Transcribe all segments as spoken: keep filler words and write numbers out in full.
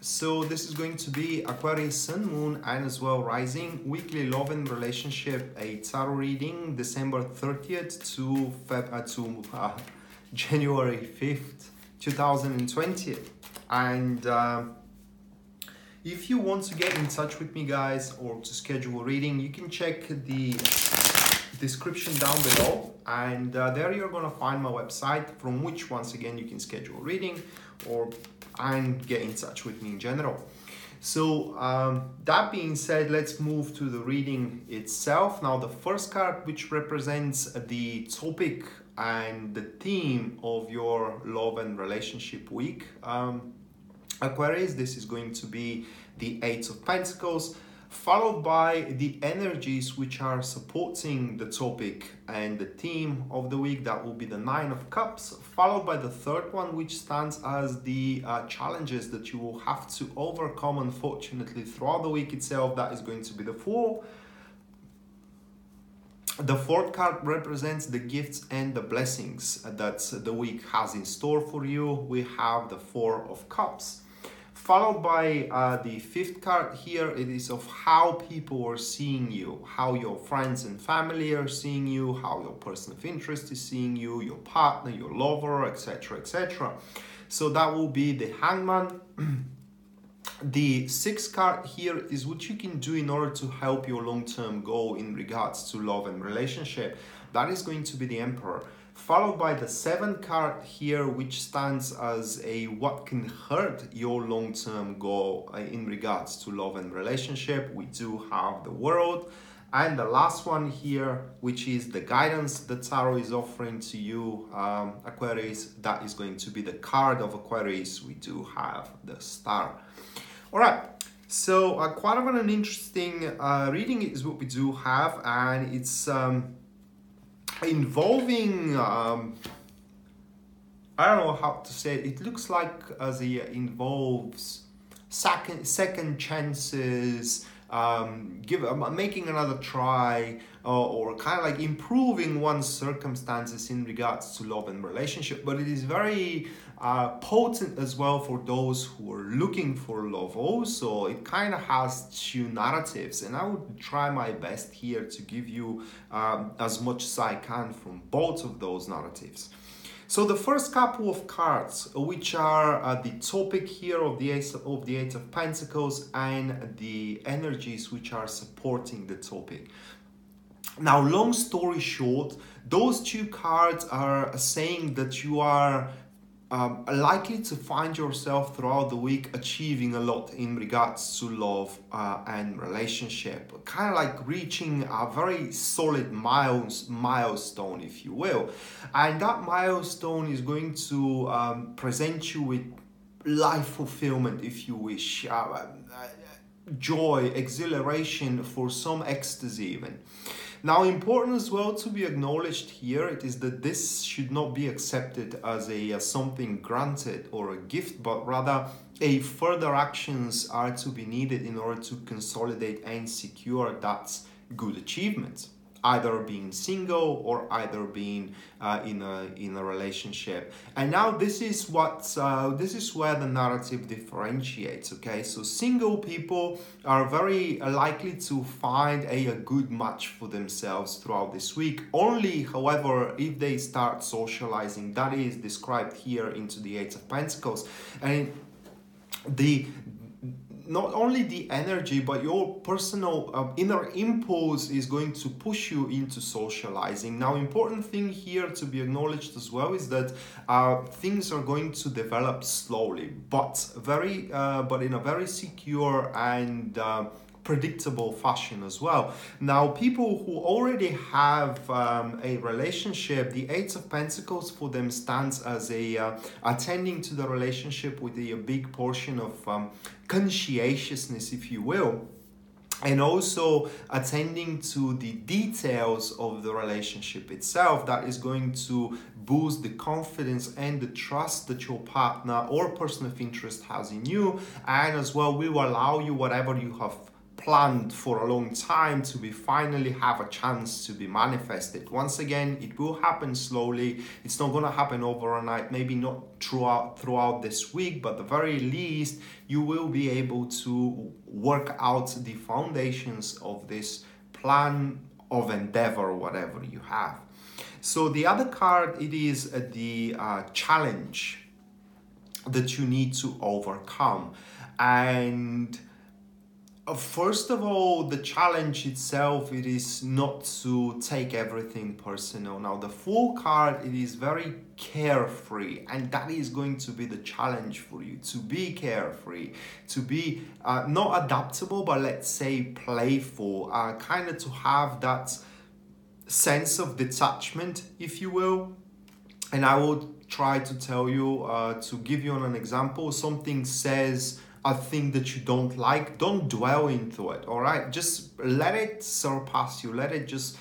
So this is going to be Aquarius Sun, Moon and as well Rising weekly love and relationship, a tarot reading, December thirtieth to Feb uh, to uh, January fifth two thousand twenty. And uh, if you want to get in touch with me, guys, or to schedule a reading, you can check the description down below, and uh, there you're gonna find my website, from which once again you can schedule a reading or and get in touch with me in general. So um, that being said, let's move to the reading itself. Now the first card, which represents the topic and the theme of your love and relationship week, um, Aquarius, this is going to be the Eight of Pentacles, followed by the energies which are supporting the topic and the theme of the week. That will be the Nine of Cups, followed by the third one, which stands as the uh, challenges that you will have to overcome, unfortunately, throughout the week itself. That is going to be the Fool. The fourth card represents the gifts and the blessings that the week has in store for you. We have the Four of Cups, followed by uh, the fifth card here. It is of how people are seeing you, how your friends and family are seeing you, how your person of interest is seeing you, your partner, your lover, et cetera, et cetera. So that will be the Hangman. The sixth card here is what you can do in order to help your long-term goal in regards to love and relationship. That is going to be the Emperor, followed by the seventh card here, which stands as a what can hurt your long-term goal in regards to love and relationship. We do have the World, and the last one here, which is the guidance that tarot is offering to you, um, Aquarius. That is going to be the card of Aquarius. We do have the Star. All right, so uh, quite of an interesting uh, reading is what we do have, and it's um, involving, um, I don't know how to say it, it looks like as it involves second, second chances, um, give, um, making another try, uh, or kind of like improving one's circumstances in regards to love and relationship. But it is very uh, potent as well for those who are looking for love also. It kind of has two narratives, and I would try my best here to give you um, as much as I can from both of those narratives. So the first couple of cards, which are uh, the topic here of the, Ace, of the Eight of Pentacles and the energies which are supporting the topic. Now, long story short, those two cards are saying that you are um, likely to find yourself throughout the week achieving a lot in regards to love uh, and relationship. Kind of like reaching a very solid miles, milestone, if you will. And that milestone is going to um, present you with life fulfillment, if you wish. Uh, joy, exhilaration, for some ecstasy even. Now, important as well to be acknowledged here, it is that this should not be accepted as a as something granted or a gift, but rather a further actions are to be needed in order to consolidate and secure that good achievement, either being single or either being uh, in a in a relationship. And now this is what uh, this is where the narrative differentiates. Okay, so single people are very likely to find a, a good match for themselves throughout this week. Only, however, if they start socializing. That is described here into the Eight of Pentacles, and the. Not only the energy, but your personal uh, inner impulse is going to push you into socializing. Now, important thing here to be acknowledged as well is that uh, things are going to develop slowly, but very, uh, but in a very secure and uh, predictable fashion as well. Now, people who already have um, a relationship, the Eight of Pentacles for them stands as a uh, attending to the relationship with a, a big portion of um, conscientiousness, if you will, and also attending to the details of the relationship itself. That is going to boost the confidence and the trust that your partner or person of interest has in you, and as well will allow you whatever you have planned for a long time to be finally have a chance to be manifested. Once again, it will happen slowly. It's not going to happen overnight, maybe not throughout throughout this week, but at the very least you will be able to work out the foundations of this plan of endeavor, whatever you have. So the other card, it is the uh, challenge that you need to overcome. And first of all, the challenge itself, it is not to take everything personal. Now the Fool card, it is very carefree, and that is going to be the challenge for you, to be carefree, to be uh, not adaptable, but let's say playful, uh, kind of to have that sense of detachment, if you will. And I will try to tell you, uh, to give you an example, something says a thing that you don't like, don't dwell into it, all right? Just let it surpass you, let it just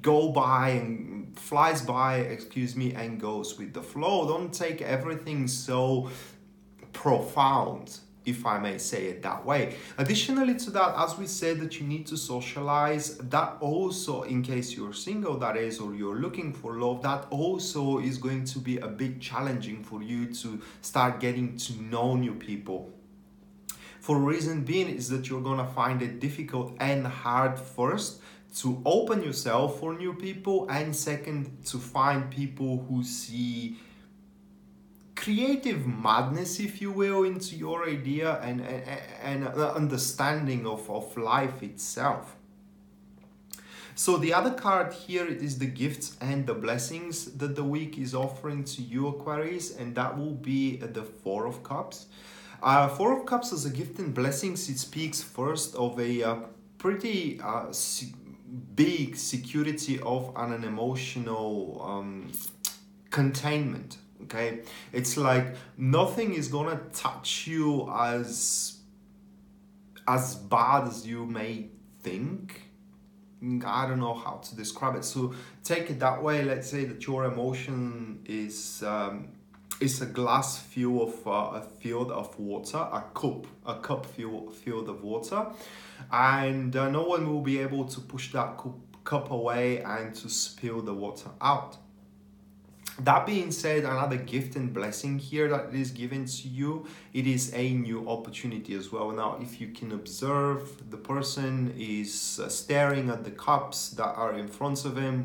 go by and flies by, excuse me, and goes with the flow. Don't take everything so profound, if I may say it that way. Additionally to that, as we said that you need to socialize, that also, in case you're single, that is, or you're looking for love, that also is going to be a bit challenging for you to start getting to know new people. For a reason being is that you're gonna find it difficult and hard, first, to open yourself for new people, and second, to find people who see creative madness, if you will, into your idea and and, and understanding of, of life itself. So the other card here, it is the gifts and the blessings that the week is offering to you, Aquarius, and that will be the Four of Cups. Uh, Four of Cups as a gift and blessings, it speaks first of a uh, pretty uh, se- big security of an, an emotional um, containment, okay? It's like nothing is gonna touch you as, as bad as you may think. I don't know how to describe it. So take it that way. Let's say that your emotion is... Um, It's a glass full of uh, a field of water, a cup, a cup full field of water, and uh, no one will be able to push that cup, cup away and to spill the water out. That being said, another gift and blessing here that is given to you, it is a new opportunity as well. Now, if you can observe, the person is uh, staring at the cups that are in front of him,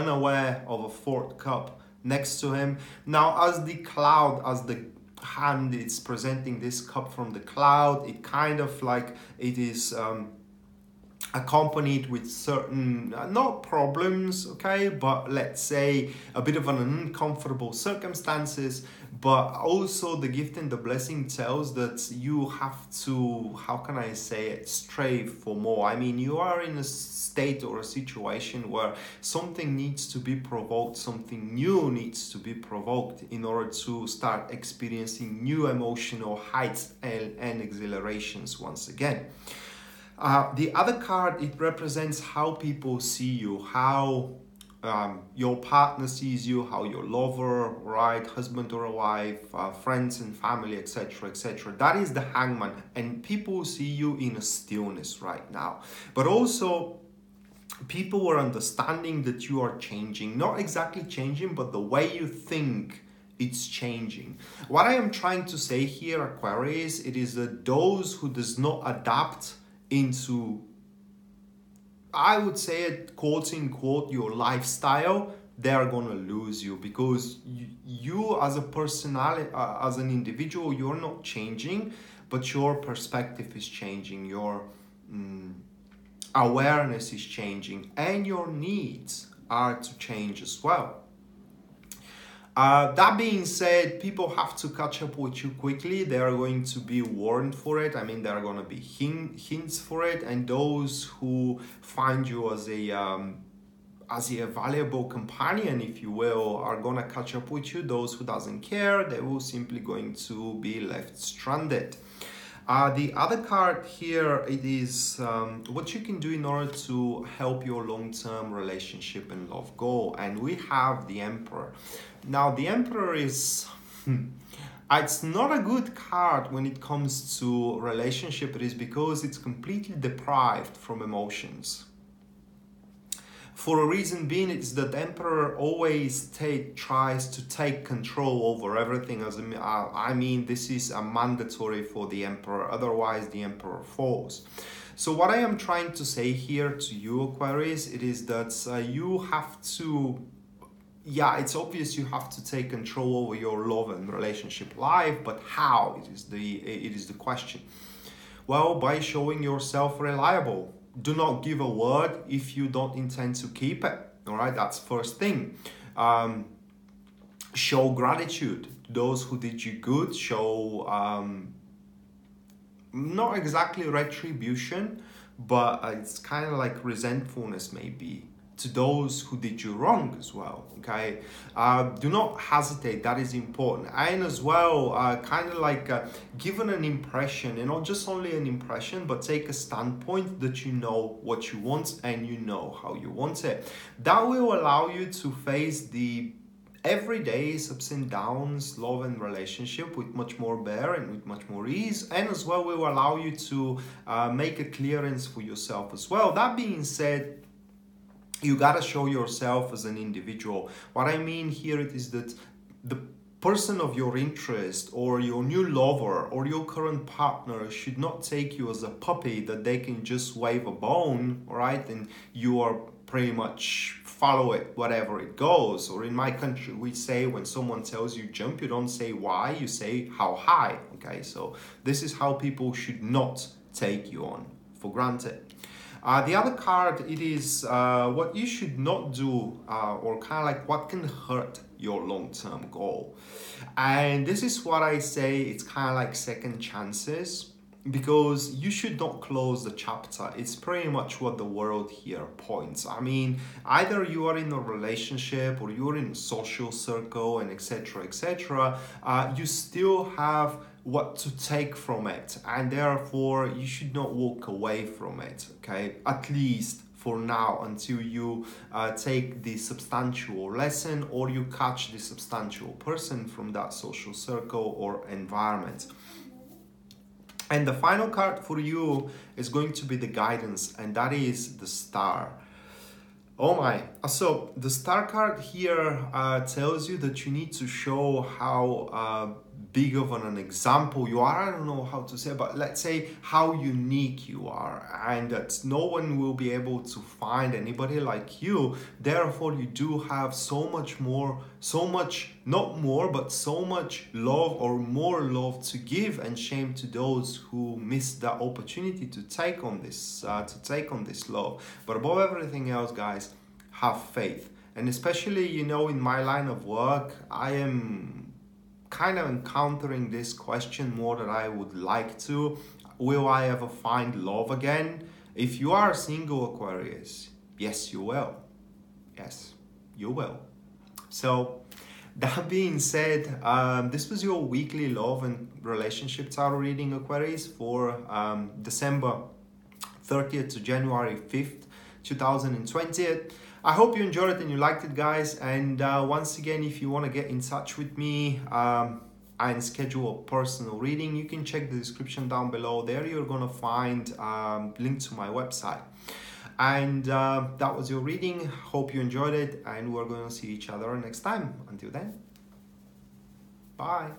unaware of a fourth cup next to him. Now, as the cloud, as the hand is presenting this cup from the cloud, it kind of like it is um, accompanied with certain, uh, not problems, okay, but let's say a bit of an uncomfortable circumstances. But also the gift and the blessing tells that you have to, how can I say it, strive for more. I mean, you are in a state or a situation where something needs to be provoked, something new needs to be provoked in order to start experiencing new emotional heights and, and exhilarations once again. Uh, the other card, it represents how people see you, how... Um, your partner sees you, how your lover, right, husband or a wife, uh, friends and family, et cetera, et cetera. That is the Hangman, and people see you in a stillness right now. But also, people are understanding that you are changing, not exactly changing, but the way you think, it's changing. What I am trying to say here, Aquarius, it is that those who does not adapt into, I would say it, quote unquote, your lifestyle, they are gonna lose you, because you, you as a personality, uh, as an individual, you're not changing, but your perspective is changing, your um, awareness is changing, and your needs are to change as well. Uh, that being said, people have to catch up with you quickly. They are going to be warned for it. I mean, there are going to be hint, hints for it. And those who find you as a um, as a valuable companion, if you will, are going to catch up with you. Those who doesn't care, they will simply going to be left stranded. Uh, the other card here, it is um, what you can do in order to help your long-term relationship and love go. And we have the Emperor. Now, the Emperor is, It's not a good card when it comes to relationship. It is because it's completely deprived from emotions. For a reason being, it's that the Emperor always take, tries to take control over everything. As a, I mean, this is a mandatory for the Emperor, otherwise the Emperor falls. So what I am trying to say here to you, Aquarius, it is that uh, you have to, yeah, it's obvious you have to take control over your love and relationship life, but how? It is the, it is the question. Well, by showing yourself reliable. Do not give a word if you don't intend to keep it. All right, that's first thing. Um, show gratitude. Those who did you good, show um, not exactly retribution, but it's kind of like resentfulness maybe to those who did you wrong as well, okay? Uh, do not hesitate, that is important. And as well, uh, kind of like uh, given an impression, and not just only an impression, but take a standpoint that you know what you want and you know how you want it. That will allow you to face the everyday ups and downs, love and relationship with much more bear and with much more ease, and as well will allow you to uh, make a clearance for yourself as well. That being said, you gotta show yourself as an individual. What I mean here it is that the person of your interest or your new lover or your current partner should not take you as a puppy that they can just wave a bone, right? And you are pretty much follow it, whatever it goes. Or in my country, we say when someone tells you jump, you don't say why, you say how high, okay? So this is how people should not take you on for granted. Uh, the other card, it is uh, what you should not do uh, or kind of like what can hurt your long-term goal. And this is what I say, it's kind of like second chances, because you should not close the chapter. It's pretty much what the world here points. I mean, either you are in a relationship or you're in a social circle and et cetera, et cetera. Uh, you still have what to take from it, and therefore you should not walk away from it, okay? At least for now, until you uh, take the substantial lesson or you catch the substantial person from that social circle or environment. And the final card for you is going to be the guidance, and that is the Star. Oh my, so the Star card here uh, tells you that you need to show how uh, big of an example you are. I don't know how to say, but let's say how unique you are, and that no one will be able to find anybody like you. Therefore, you do have so much more, so much, not more, but so much love or more love to give and shame to those who miss the opportunity to take on this, uh, to take on this love. But above everything else, guys, have faith. And especially, you know, in my line of work, I am kind of encountering this question more than I would like to. Will I ever find love again? If you are single, Aquarius, yes, you will. Yes, you will. So that being said, um, this was your weekly love and relationship tarot reading, Aquarius, for um, December thirtieth to January fifth, two thousand twenty. I hope you enjoyed it and you liked it, guys. And uh, once again, if you want to get in touch with me um, and schedule a personal reading, you can check the description down below. There you're going to find a um, link to my website. And uh, that was your reading. Hope you enjoyed it, and we're going to see each other next time. Until then, bye.